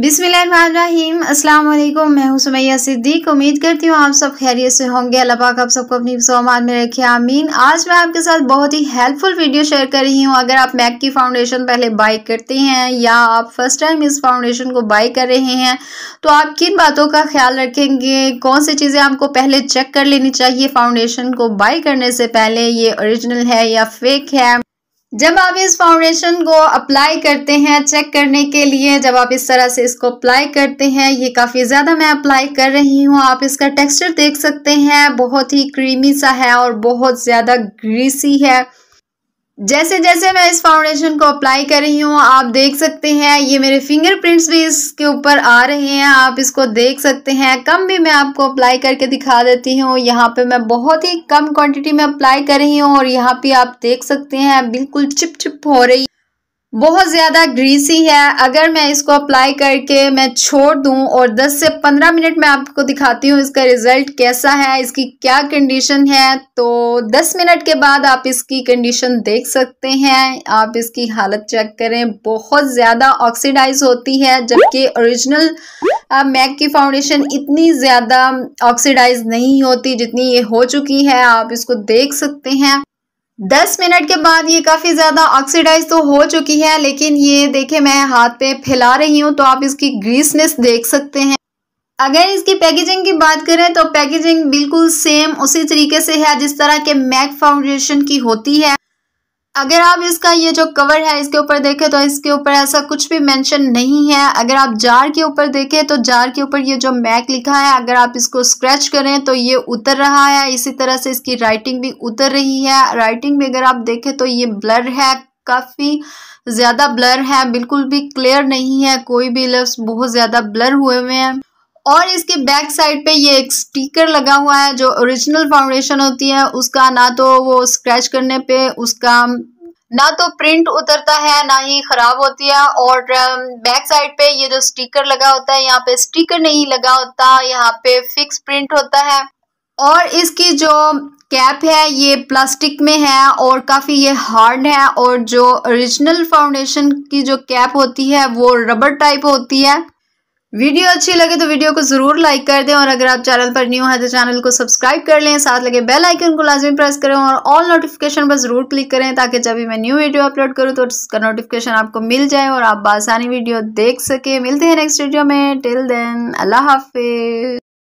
बिस्मिल्लाहिर्रहमानिर्रहीम, अस्सलाम वालेकुम। मैं हूँ सुमैया सिद्दीक। उम्मीद करती हूँ आप सब खैरियत से होंगे। अल्लाह पाक आप सबको अपनी सौमान में रखे, आमीन। आज मैं आपके साथ बहुत ही हेल्पफुल वीडियो शेयर कर रही हूँ। अगर आप मैक की फाउंडेशन पहले बाय करते हैं या आप फर्स्ट टाइम इस फाउंडेशन को बाय कर रहे हैं तो आप किन बातों का ख्याल रखेंगे, कौन सी चीज़ें आपको पहले चेक कर लेनी चाहिए फाउंडेशन को बाय करने से पहले, ये ओरिजिनल है या फेक है। जब आप इस फाउंडेशन को अप्लाई करते हैं, चेक करने के लिए जब आप इस तरह से इसको अप्लाई करते हैं, ये काफ़ी ज़्यादा मैं अप्लाई कर रही हूँ। आप इसका टेक्सचर देख सकते हैं, बहुत ही क्रीमी सा है और बहुत ज़्यादा ग्रीसी है। जैसे जैसे मैं इस फाउंडेशन को अप्लाई कर रही हूँ आप देख सकते हैं ये मेरे फिंगरप्रिंट्स भी इसके ऊपर आ रहे हैं, आप इसको देख सकते हैं। कम भी मैं आपको अप्लाई करके दिखा देती हूँ। यहाँ पे मैं बहुत ही कम क्वांटिटी में अप्लाई कर रही हूँ और यहाँ पे आप देख सकते हैं बिल्कुल चिप चिप हो रही, बहुत ज़्यादा ग्रीसी है। अगर मैं इसको अप्लाई करके मैं छोड़ दूं और 10 से 15 मिनट में आपको दिखाती हूँ इसका रिज़ल्ट कैसा है, इसकी क्या कंडीशन है। तो 10 मिनट के बाद आप इसकी कंडीशन देख सकते हैं, आप इसकी हालत चेक करें, बहुत ज़्यादा ऑक्सीडाइज होती है, जबकि ओरिजिनल मैक की फाउंडेशन इतनी ज़्यादा ऑक्सीडाइज नहीं होती जितनी ये हो चुकी है। आप इसको देख सकते हैं 10 मिनट के बाद ये काफ़ी ज़्यादा ऑक्सीडाइज तो हो चुकी है, लेकिन ये देखें मैं हाथ पे फैला रही हूँ तो आप इसकी ग्रीसनेस देख सकते हैं। अगर इसकी पैकेजिंग की बात करें तो पैकेजिंग बिल्कुल सेम उसी तरीके से है जिस तरह के मैक फाउंडेशन की होती है। अगर आप इसका ये जो कवर है इसके ऊपर देखें तो इसके ऊपर ऐसा कुछ भी मेंशन नहीं है। अगर आप जार के ऊपर देखें तो जार के ऊपर ये जो मैक लिखा है, अगर आप इसको स्क्रैच करें तो ये उतर रहा है। इसी तरह से इसकी राइटिंग भी उतर रही है। राइटिंग भी अगर आप देखें तो ये ब्लर है, काफ़ी ज़्यादा ब्लर है, बिल्कुल भी क्लियर नहीं है, कोई भी लफ्ज़ बहुत ज़्यादा ब्लर हुए हुए हैं। और इसके बैक साइड पे ये एक स्टिकर लगा हुआ है। जो ओरिजिनल फाउंडेशन होती है उसका ना तो वो स्क्रैच करने पे उसका ना तो प्रिंट उतरता है ना ही ख़राब होती है। और बैक साइड पे ये जो स्टिकर लगा होता है, यहाँ पे स्टिकर नहीं लगा होता, यहाँ पे फिक्स प्रिंट होता है। और इसकी जो कैप है ये प्लास्टिक में है और काफ़ी ये हार्ड है। और जो ओरिजिनल फाउंडेशन की जो कैप होती है वो रबर टाइप होती है। वीडियो अच्छी लगे तो वीडियो को ज़रूर लाइक कर दें और अगर आप चैनल पर न्यू हैं तो चैनल को सब्सक्राइब कर लें, साथ लगे बेल आइकन को लाजमी प्रेस करें और ऑल नोटिफिकेशन पर ज़रूर क्लिक करें ताकि जब भी मैं न्यू वीडियो अपलोड करूं तो उसका नोटिफिकेशन आपको मिल जाए और आप आसानी वीडियो देख सकें। मिलते हैं नेक्स्ट वीडियो में, टिल देन अल्लाह हाफिज़।